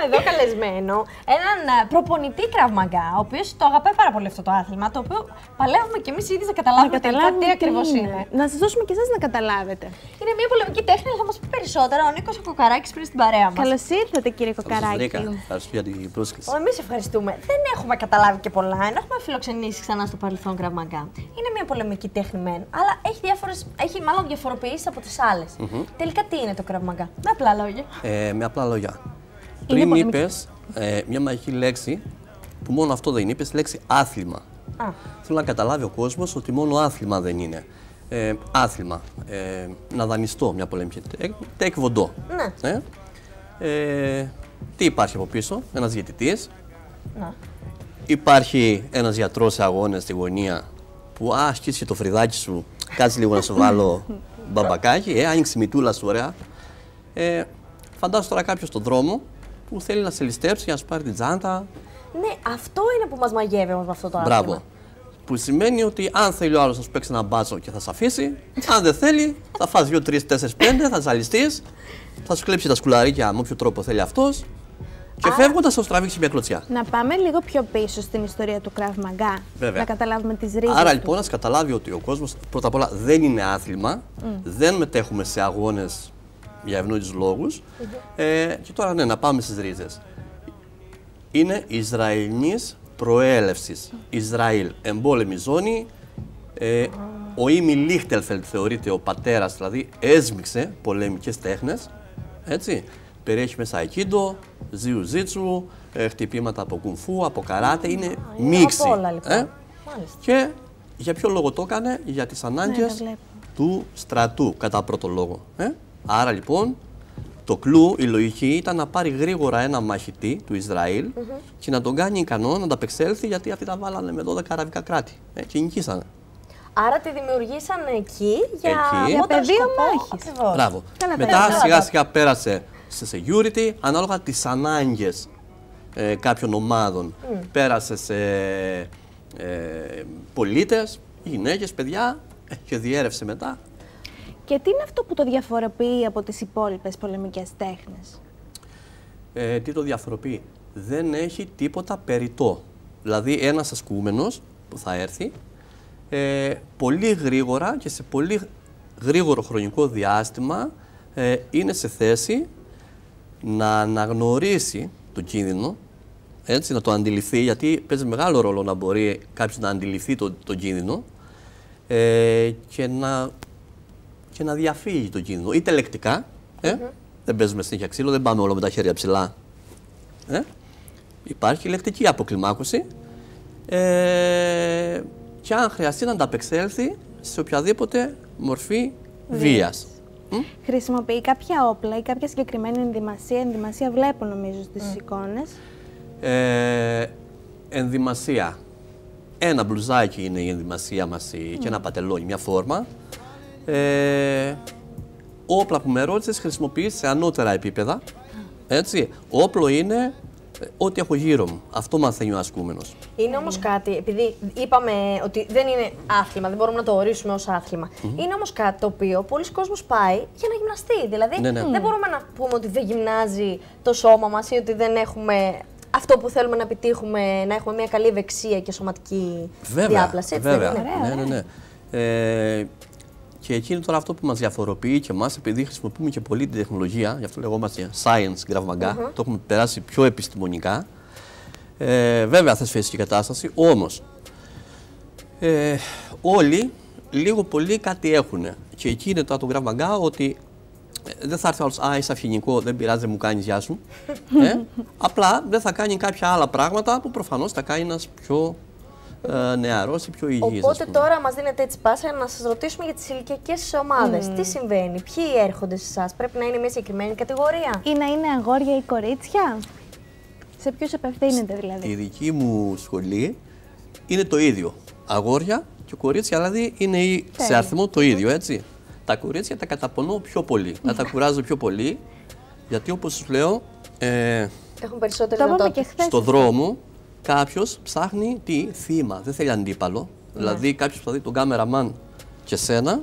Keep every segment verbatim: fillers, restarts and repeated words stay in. Έχουμε εδώ καλεσμένο έναν προπονητή Krav Maga, ο οποίος το αγαπάει πάρα πολύ αυτό το άθλημα, το οποίο παλεύουμε κι εμείς ήδη να καταλάβουμε, καταλάβουμε τι ακριβώς είναι. είναι. Να σας δώσουμε κι εσάς να καταλάβετε. Είναι μια πολεμική τέχνη, αλλά θα μας πει περισσότερα ο Νίκος Κοκαράκης πριν στην παρέα μας. Καλώς ήρθατε, κύριε Κοκαράκη. Ευχαριστώ για την πρόσκληση. Εμείς ευχαριστούμε. Δεν έχουμε καταλάβει και πολλά, ενώ έχουμε φιλοξενήσει ξανά στο παρελθόν Krav Maga. Είναι μια πολεμική τέχνη μεν, αλλά έχει, διάφορες, έχει μάλλον διαφοροποιήσει από τις άλλες. Mm -hmm. Τελικά τι είναι το Krav Maga, με απλά λόγια. Ε, με απλά λόγια. Πριν είπες ε, μια μαγική λέξη, που μόνο αυτό δεν είπες, λέξη άθλημα. Α. Θέλω να καταλάβει ο κόσμος ότι μόνο άθλημα δεν είναι. Ε, άθλημα, ε, να δανειστώ μια πολεμική τέχνη, βοντό. Ναι. Ε, ε, τι υπάρχει από πίσω, ένας διαιτητής. Να. Υπάρχει ένας γιατρός σε αγώνα στη γωνία που α, ασκήσει το φρυδάκι σου, κάτσε λίγο να σου βάλω μπαμπακάκι, ε, άνοιξε η μητούλα σου ωραία. Ε, φαντάσου τώρα κάποιος στον δρόμο που θέλει να σε ληστέψει για να σου πάρει την τσάντα. Ναι, αυτό είναι που μας μαγεύει όμως με αυτό το άθλημα. Μπράβο. Που σημαίνει ότι αν θέλει ο άλλος να σου παίξει ένα μπάτσο και θα σε αφήσει, αν δεν θέλει, θα φας δύο, τρεις, τέσσερις, πέντε, θα ζαλιστείς, θα σου κλέψει τα σκουλαρίκια με όποιο τρόπο θέλει αυτός και φεύγοντας θα σου τραβήξει μια κλωτσιά. Να πάμε λίγο πιο πίσω στην ιστορία του Krav Maga. Βέβαια. Να καταλάβουμε τις ρίζες. Άρα λοιπόν, να καταλάβει ότι ο κόσμος πρώτα απ' όλα δεν είναι άθλημα, mm. δεν μετέχουμε σε αγώνες για ευνόητους λόγους. Mm -hmm. ε, και τώρα ναι, να πάμε στις ρίζες. Είναι Ισραηλινής προέλευσης. Mm. Ισραήλ, εμπόλεμη ζώνη. Ε, mm. Ο Ιμι Λίχτελφελ θεωρείται ο πατέρας, δηλαδή έσμιξε πολεμικές τέχνες. Έτσι. Περιέχει μέσα Aikido, Jiu-Jitsu, ε, χτυπήματα από κουμφού, από καράτε. Mm. Είναι mm. μίξη. Από όλα, λοιπόν. ε? Και για ποιο λόγο το έκανε, για τις ανάγκες ναι, του στρατού, κατά πρώτο λόγο. Ε? Άρα λοιπόν, το κλου, η λογική ήταν να πάρει γρήγορα ένα μαχητή του Ισραήλ mm -hmm. και να τον κάνει ικανό να ανταπεξέλθει, γιατί αυτοί τα βάλανε με δώδεκα αραβικά κράτη ε, και νικήσανε. Άρα τη δημιουργήσαν εκεί για, εκεί. για πεδίο μάχης. Μπράβο. Μετά σιγά σιγά πέρασε σε security, ανάλογα τις ανάγκες ε, κάποιων ομάδων. Mm. Πέρασε σε ε, πολίτες, γυναίκες, παιδιά ε, και διέρευσε μετά. Και τι είναι αυτό που το διαφοροποιεί από τις υπόλοιπες πολεμικές τέχνες? Ε, τι το διαφοροποιεί? Δεν έχει τίποτα περιττό. Δηλαδή ένας ασκούμενος που θα έρθει ε, πολύ γρήγορα και σε πολύ γρήγορο χρονικό διάστημα ε, είναι σε θέση να αναγνωρίσει τον κίνδυνο, έτσι, να το αντιληφθεί, γιατί παίζει μεγάλο ρόλο να μπορεί κάποιος να αντιληφθεί τον το κίνδυνο ε, και να... και να διαφύγει το κίνδυνο, είτε λεκτικά, ε? mm -hmm. δεν παίζουμε συνέχεια ξύλο, δεν πάμε όλο με τα χέρια ψηλά. Ε? Υπάρχει και λεκτική αποκλιμάκωση ε, και αν χρειαστεί να ανταπεξέλθει σε οποιαδήποτε μορφή βίας. Mm? Χρησιμοποιεί κάποια όπλα ή κάποια συγκεκριμένη ενδυμασία, ενδυμασία βλέπουν νομίζω στις mm. εικόνες. Ε, ενδυμασία. Ένα μπλουζάκι είναι η ενδυμασία μας mm. και ένα πατελόνι, μια φόρμα. Ε, όπλα που με ρώτησες χρησιμοποιείς σε ανώτερα επίπεδα, έτσι. Όπλο είναι ό,τι έχω γύρω μου. Αυτό μαθαίνει ο ασκούμενος. Είναι όμως κάτι, επειδή είπαμε ότι δεν είναι άθλημα, δεν μπορούμε να το ορίσουμε ως άθλημα. Mm -hmm. Είναι όμως κάτι το οποίο πολλοί κόσμος πάει για να γυμναστεί. Δηλαδή ναι, ναι. δεν μπορούμε να πούμε ότι δεν γυμνάζει το σώμα μας ή ότι δεν έχουμε αυτό που θέλουμε να επιτύχουμε, να έχουμε μια καλή ευεξία και σωματική βέβαια, διάπλαση. Έτσι, βέβαια. Δεν είναι, ναι, ναι, ναι. Ε, Και εκεί είναι τώρα αυτό που μας διαφοροποιεί και εμάς, επειδή χρησιμοποιούμε και πολύ την τεχνολογία, γι' αυτό λεγόμαστε Science Krav Maga, mm -hmm. το έχουμε περάσει πιο επιστημονικά. Ε, βέβαια θες φυσική κατάσταση, όμως ε, όλοι λίγο πολύ κάτι έχουν. Και εκεί είναι τώρα το Krav Maga, ότι δεν θα έρθει άλλος, α είσαι αυγενικό, δεν πειράζει, δεν μου κάνεις, γεια σου. ε, απλά δεν θα κάνει κάποια άλλα πράγματα που προφανώς θα κάνει ένας πιο... νεαρός ή πιο υγιής. Οπότε τώρα μας δίνετε έτσι πάσα να σας ρωτήσουμε για τις ηλικιακές ομάδες. Mm. Τι συμβαίνει, ποιοι έρχονται σε εσάς, πρέπει να είναι μια συγκεκριμένη κατηγορία? Ή να είναι αγόρια ή κορίτσια, σε ποιους απευθύνεται δηλαδή? Η δική μου σχολή είναι το ίδιο. Αγόρια και κορίτσια, δηλαδή είναι η... σε αριθμό το ίδιο, έτσι. Τα κορίτσια τα καταπονώ πιο πολύ, να τα κουράζω πιο πολύ, γιατί όπως σου λέω, ε... έχουν περισσότερη δυνατότητα. Στο δρόμο, κάποιος ψάχνει τι θύμα, δεν θέλει αντίπαλο. Ναι. Δηλαδή κάποιος που θα δει τον κάμεραμαν και σένα,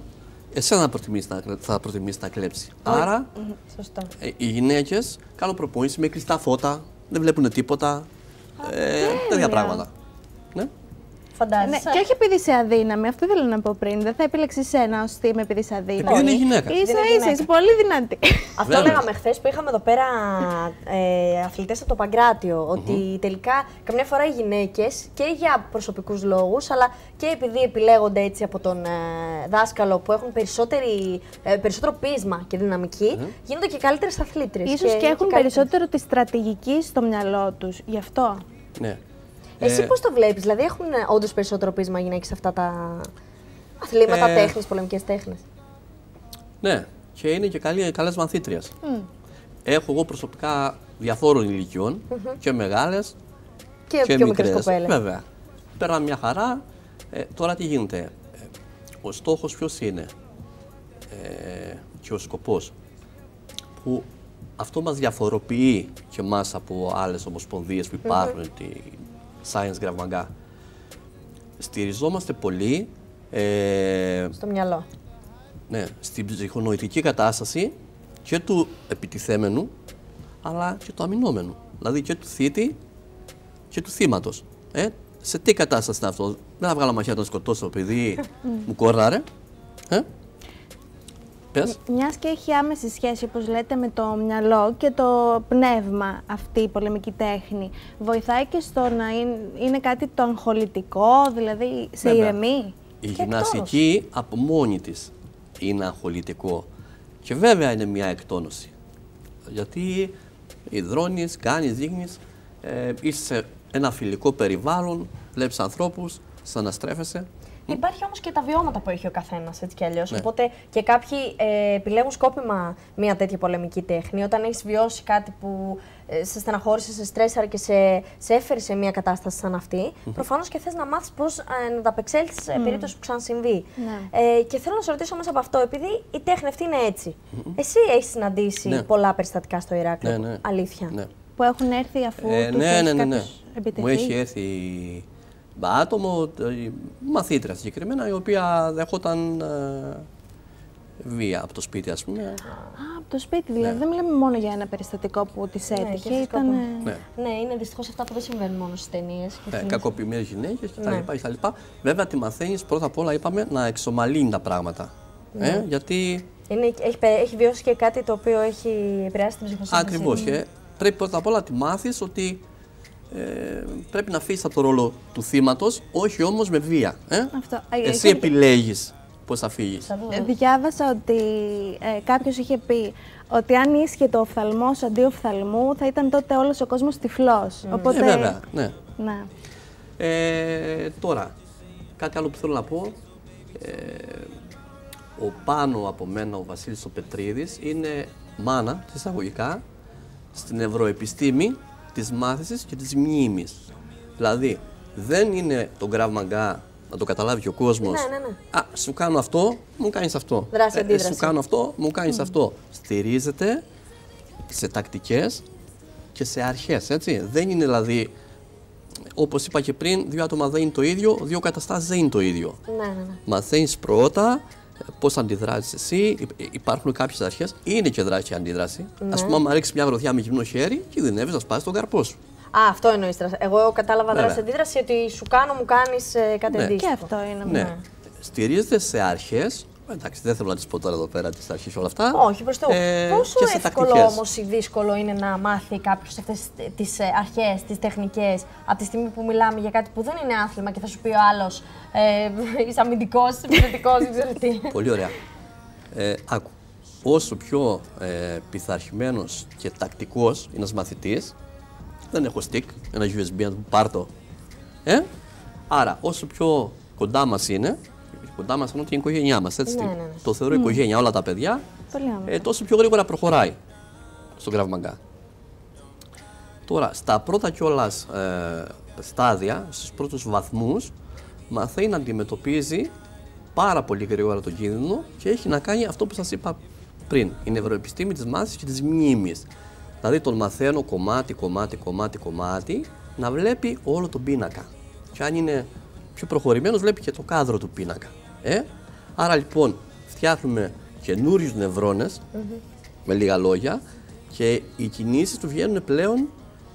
εσένα θα προτιμήσει να, θα προτιμήσει να κλέψει. Oh. Άρα, mm -hmm. Σωστό. Ε, οι γυναίκες κάνουν προπονήσεις με κλειστά φώτα, δεν βλέπουν τίποτα, ε, τέτοια πράγματα. Ναι. Ναι, και όχι επειδή είσαι αδύναμη, αυτό θέλω να πω πριν. Δεν θα επιλέξει ένα ω θύμα επειδή είσαι αδύναμη. Δεν είναι γυναίκα. Ίσα-ίσα, είσαι πολύ δυνατή. Αυτό λέγαμε χθε που είχαμε εδώ πέρα ε, αθλητές από το Παγκράτιο. Ότι τελικά καμιά φορά οι γυναίκες και για προσωπικούς λόγους, αλλά και επειδή επιλέγονται έτσι από τον ε, δάσκαλο που έχουν ε, περισσότερο πείσμα και δυναμική, γίνονται και καλύτερες αθλήτριες. Ίσως και, και έχουν και περισσότερο τη στρατηγική στο μυαλό τους. Γι' αυτό. Ναι. Εσύ ε, πώς το βλέπεις, δηλαδή έχουν όντως περισσότερο πείσμα γυναίκες σε αυτά τα αθλήματα, ε, τέχνης, πολεμικές τέχνες? Ναι, και είναι και καλή, καλές μαθήτριες. Mm. Έχω εγώ προσωπικά διαφόρων ηλικιών, mm -hmm. και μεγάλες και, και πιο μικρές κοπέλες. Βέβαια, πέρα μια χαρά. Ε, τώρα τι γίνεται, ε, ο στόχος ποιος είναι, ε, και ο σκοπός που αυτό μας διαφοροποιεί και μας από άλλες ομοσπονδίες που υπάρχουν, mm -hmm. Science Krav Maga. Στηριζόμαστε πολύ ε, στο μυαλό. Ναι, στην ψυχονοητική κατάσταση και του επιτιθέμενου, αλλά και του αμυνόμενου. Δηλαδή και του θήτη και του θύματος. Ε, σε τι κατάσταση είναι αυτό? Δεν θα βγάλω μαχαίρι να τον σκοτώσω επειδή μου κοράρε. Ε? Πες. Μιας και έχει άμεση σχέση, όπως λέτε, με το μυαλό και το πνεύμα αυτή η πολεμική τέχνη, βοηθάει και στο να είναι κάτι το αγχολητικό, δηλαδή σε Βέβαια. ηρεμεί. Η και γυμναστική εκτόνωση. Από μόνη της είναι αγχολητικό και βέβαια είναι μια εκτόνωση. Γιατί υδρώνεις, κάνεις, δείχνεις, ε, είσαι σε ένα φιλικό περιβάλλον, βλέπεις ανθρώπους, σαν να στρέφεσαι. Υπάρχει όμως και τα βιώματα που έχει ο καθένας, έτσι κι αλλιώς. Ναι. Οπότε και κάποιοι ε, επιλέγουν σκόπιμα μια τέτοια πολεμική τέχνη. Όταν έχεις βιώσει κάτι που ε, σε στεναχώρησε, σε στρέσαρε και σε, σε έφερε σε μια κατάσταση σαν αυτή, mm -hmm. προφανώς και θες να μάθεις πώς ε, να τα απεξέλθεις σε mm. περίπτωση που ξανασυμβεί. Ναι. Ε, και θέλω να σε ρωτήσω μέσα από αυτό, επειδή η τέχνη αυτή είναι έτσι. Mm -hmm. Εσύ έχεις συναντήσει ναι. πολλά περιστατικά στο Ηράκλειο, ναι, ναι. αλήθεια. Ναι. Που έχουν έρθει αφού ε, τους ναι, ναι, ναι, ναι. Μου έχει έρθει άτομο, μαθήτρια συγκεκριμένα, η οποία δεχόταν ε, βία από το σπίτι, ας πούμε. Α, από το σπίτι, δηλαδή ναι. δεν μιλάμε μόνο για ένα περιστατικό που της έτυχε. Ναι, ήταν... ναι. ναι, είναι δυστυχώς αυτά που δεν συμβαίνουν μόνο στις ταινίες. Ναι, κακοποιημένες γυναίκες κτλ. Ναι. Βέβαια, τη μαθαίνεις πρώτα απ' όλα, είπαμε, να εξομαλύνει τα πράγματα. Ναι. Ε, γιατί... είναι, έχει, έχει βιώσει και κάτι το οποίο έχει επηρεάσει την ψυχοσύνθεση. Ακριβώς. Και ε, πρέπει πρώτα απ' όλα να τη μάθεις ότι Ε, πρέπει να αφήσεις από το ρόλο του θύματος, όχι όμως με βία. Ε? Αυτό. Εσύ επιλέγεις πώς θα φύγεις. Ε, διάβασα ότι ε, κάποιος είχε πει ότι αν ίσχυε το οφθαλμός αντί οφθαλμού, θα ήταν τότε όλος ο κόσμος τυφλός. Mm. Οπότε... ε, βέβαια, ναι. ναι. Ε, τώρα, κάτι άλλο που θέλω να πω. Ε, ο πάνω από μένα, ο Βασίλης ο Πετρίδης, είναι μάνα, εισαγωγικά, στην ευρωεπιστήμη της μάθησης και της μνήμης. Δηλαδή, δεν είναι τον Krav Maga να το καταλάβει ο κόσμος. Ναι, ναι, ναι. Α, σου κάνω αυτό, μου κάνεις αυτό. Δράση, αντίδραση. Ε, σου κάνω αυτό, μου κάνεις mm. αυτό. Στηρίζεται σε τακτικές και σε αρχές, έτσι. Δεν είναι δηλαδή, όπως είπα και πριν, δύο άτομα δεν είναι το ίδιο, δύο καταστάσεις δεν είναι το ίδιο. Ναι, ναι, ναι. Μαθαίνεις πρώτα πώς αντιδράσεις εσύ, υπάρχουν κάποιες αρχές, είναι και δράση και αντίδραση. Ναι. Ας πούμε, άμα ρίξεις μια γροθιά με γυμνό χέρι, κινδυνεύεις να σπάσεις τον καρπό σου. Α, αυτό εννοείς. Εγώ κατάλαβα δράση-αντίδραση, ότι σου κάνω, μου κάνεις ε, κάτι ναι. αντίστοιχο. Και αυτό είναι. Ναι. ναι. Στηρίζεται σε αρχές. Εντάξει, δεν θέλω να τις πω τώρα εδώ πέρα τις αρχές όλα αυτά. Όχι, προς το. Ε, πόσο εύκολο όμως ή δύσκολο είναι να μάθει κάποιος αυτές τις αρχές, τις τεχνικές, από τη στιγμή που μιλάμε για κάτι που δεν είναι άθλημα και θα σου πει ο άλλος ε, είσαι αμυντικός, είσαι επιθετικός, δεν ξέρω τι. Πολύ ωραία. Ε, άκου. Όσο πιο ε, πειθαρχημένος και τακτικός είναι ένας μαθητής, δεν έχω stick, ένα γιου ες μπι, να το πάρτω. Ε? Άρα, όσο πιο κοντά μας είναι. Κοντά μας, ενώ την οικογένειά μας. Έτσι, ναι, ναι, ναι. Το θεωρώ mm. οικογένεια, όλα τα παιδιά. Ε, τόσο πιο γρήγορα προχωράει στον Krav Maga. Τώρα, στα πρώτα κιόλας ε, στάδια, στους πρώτους βαθμούς, μαθαίνει να αντιμετωπίζει πάρα πολύ γρήγορα τον κίνδυνο και έχει να κάνει αυτό που σας είπα πριν. Η νευροεπιστήμη της μάθησης και της μνήμης. Δηλαδή, τον μαθαίνω κομμάτι, κομμάτι, κομμάτι, κομμάτι, να βλέπει όλο τον πίνακα. Και αν είναι πιο προχωρημένος, βλέπει και το κάδρο του πίνακα. Ε? Άρα λοιπόν φτιάχνουμε καινούριους νευρώνες, mm-hmm. με λίγα λόγια, και οι κινήσεις του βγαίνουν πλέον,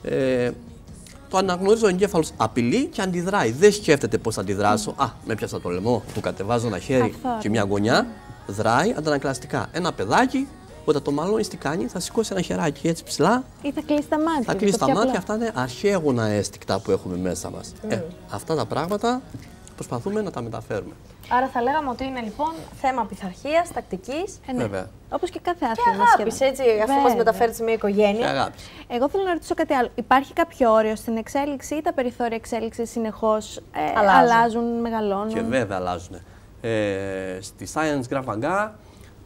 ε, το αναγνωρίζει ο εγκέφαλος, απειλή και αντιδράει. Δεν σκέφτεται πώς θα αντιδράσω. Mm. Α, με πιάσα το λαιμό, του κατεβάζω ένα χέρι Καθώς. και μια γωνιά, δράει αντανακλαστικά. Ένα παιδάκι, όταν το μαλώνεις, τι κάνει, θα σηκώσει ένα χεράκι έτσι ψηλά. Ή θα κλείσει τα μάτια. Θα κλείσει τα μάτια, απλά. Αυτά είναι αρχαίγωνα αίσθηκτα που έχουμε μέσα μας. Mm. Ε, αυτά τα πράγματα προσπαθούμε να τα μεταφέρουμε. Άρα θα λέγαμε ότι είναι λοιπόν θέμα πειθαρχίας, τακτικής, ναι. όπως και κάθε άθλημα. Και αγάπης, έτσι, αφού μας μεταφέρει σε μια οικογένεια. Εγώ θέλω να ρωτήσω κάτι άλλο. Υπάρχει κάποιο όριο στην εξέλιξη ή τα περιθώρια εξέλιξης συνεχώς ε, αλλάζουν. αλλάζουν, μεγαλώνουν? Και βέβαια αλλάζουν. Ε, στη Science Krav Maga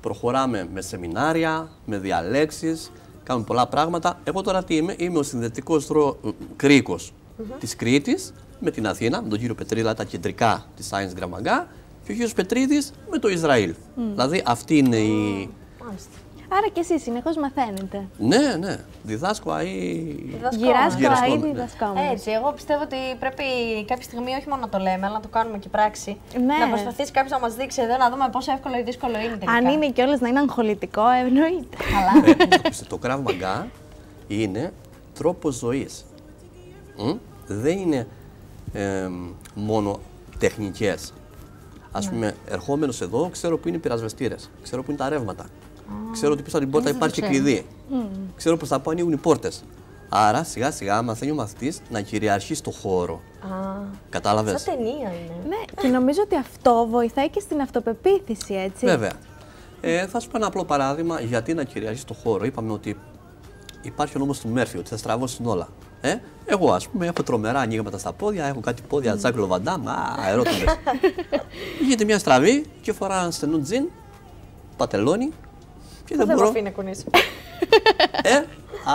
προχωράμε με σεμινάρια, με διαλέξεις, κάνουμε πολλά πράγματα. Εγώ τώρα τι είμαι, είμαι ο συνδετικός κρίκος mm -hmm. της Κρήτης με την Αθήνα, με τον κύριο Πετρίδα, τα κεντρικά της Science Krav Maga, και ο κύριος Πετρίδης με το Ισραήλ. Mm. Δηλαδή αυτή είναι η... Άρα και εσείς συνεχώς μαθαίνετε. Ναι, ναι. Διδάσκω αή... Γυράσκω αή διδασκόμενος. Έτσι, εγώ πιστεύω ότι πρέπει κάποια στιγμή όχι μόνο να το λέμε, αλλά να το κάνουμε και πράξη. Ναι. Να προσπαθήσει κάποιος να μας δείξει εδώ, να δούμε πόσο εύκολο ή δύσκολο είναι τελικά. Αν είναι κιόλας να είναι αγχολητικό, ευνοείται. Καλά. Το Krav Maga είναι τρόπος ζωής. Mm? Δεν είναι ε, μόνο τεχνικές. Ας πούμε, ερχόμενος εδώ, ξέρω που είναι οι πυρασβεστήρες, ξέρω που είναι τα ρεύματα. Oh. Ξέρω ότι πίσω από την πόρτα υπάρχει κλειδί. Mm. Ξέρω πως θα πάω ανοίγουν οι πόρτες. Άρα σιγά σιγά μαθαίνει ο μαθητής να κυριαρχεί στο χώρο. Ah. Κατάλαβες. Σαν ταινία είναι. Ναι, και νομίζω ότι αυτό βοηθάει και στην αυτοπεποίθηση, έτσι. Βέβαια. Ε, θα σου πω ένα απλό παράδειγμα γιατί να κυριαρχεί στο χώρο. Είπαμε ότι υπάρχει ο νόμος του Μέρφυ, ότι θα στραβώσουν όλα. Ε, εγώ, ας πούμε, έχω τρομερά ανοίγματα στα πόδια, έχω κάτι πόδια, τζάκλο βαντάμ, α, αερότομες. Γίνεται μια στραβή και φορά ένα στενό τζιν, πατελώνει και δεν, δεν μπορώ. Δεν αφήνει ε,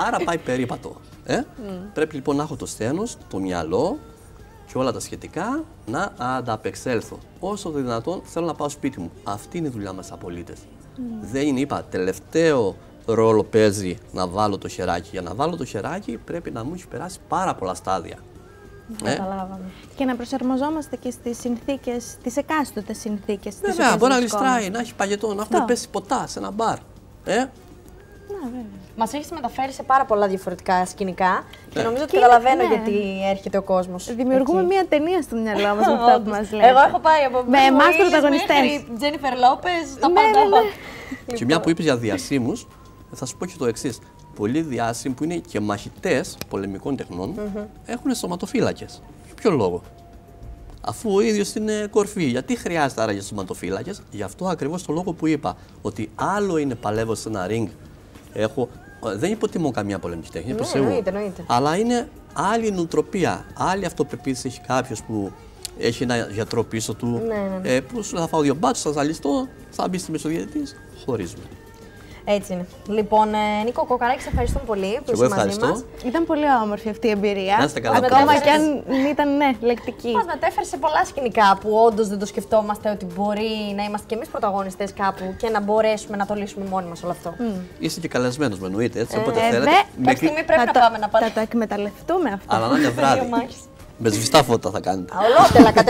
άρα πάει περίπατο. Ε. Mm. Πρέπει λοιπόν να έχω το σθένος, το μυαλό και όλα τα σχετικά να ανταπεξέλθω. Όσο το δυνατόν θέλω να πάω σπίτι μου. Αυτή είναι η δουλειά μας σαν πολίτες. Mm. Δεν είναι, είπα, τελευταίο ρόλο παίζει να βάλω το χεράκι. Για να βάλω το χεράκι πρέπει να μου έχει περάσει πάρα πολλά στάδια. Καταλάβαμε. Ε? Και να προσαρμοζόμαστε και στις συνθήκες, τις εκάστοτε συνθήκες. Βέβαια, μπορεί να γλιστράει, να έχει παγετό, να έχουμε πέσει ποτά σε ένα μπαρ. Ε? Να, βέβαια. Μας έχεις μεταφέρει σε πάρα πολλά διαφορετικά σκηνικά και νομίζω ότι καταλαβαίνω γιατί έρχεται ο κόσμος. Δημιουργούμε μία ταινία στο μυαλό μας με αυτά που μας λέτε. Εγώ έχω πάει από Τζένιφερ Λόπες, τα πάντα. Και μια που είπες για διασύμους, θα σου πω και το εξής. Πολλοί διάσημοι που είναι και μαχητές πολεμικών τεχνών mm-hmm. έχουν σωματοφύλακες. Για ποιο λόγο? Αφού ο ίδιος είναι κορφή, γιατί χρειάζεται άραγε σωματοφύλακες? Γι' αυτό ακριβώς το λόγο που είπα. Ότι άλλο είναι παλεύω σε ένα ring. Έχω... Δεν υποτιμώ καμία πολεμική τέχνη. Mm, εννοείται, εννοείται. Αλλά είναι άλλη νοοτροπία. Άλλη αυτοπεποίθηση έχει κάποιο που έχει ένα γιατρό πίσω του. Mm. Ε, που θα φάω δύο μπάτσου, θα ζαλιστώ, θα μπει στη μεσοδιαιτητή. Χωρίζουμε. Έτσι είναι. Λοιπόν, ε, Νίκο Κοκαράκη, σε ευχαριστούμε πολύ που ήσασταν μαζί μας. Ήταν πολύ όμορφη αυτή η εμπειρία. Να είστε καλά. Ακόμα και αν ήταν ναι, λεκτική. Μας μετέφερε σε πολλά σκηνικά που όντως δεν το σκεφτόμαστε ότι μπορεί να είμαστε κι εμείς πρωταγωνιστές κάπου και να μπορέσουμε να το λύσουμε μόνοι μας όλο αυτό. Mm. Είστε και καλεσμένος, με εννοείται. Έτσι, οπότε ε, θέλετε. Κάποια στιγμή πρέπει να πάμε να πάρουμε. Θα το εκμεταλλευτούμε αυτό. Αλλά να είναι βράδυ. Με σβηστά φώτα θα κάνετε. Ολότελα,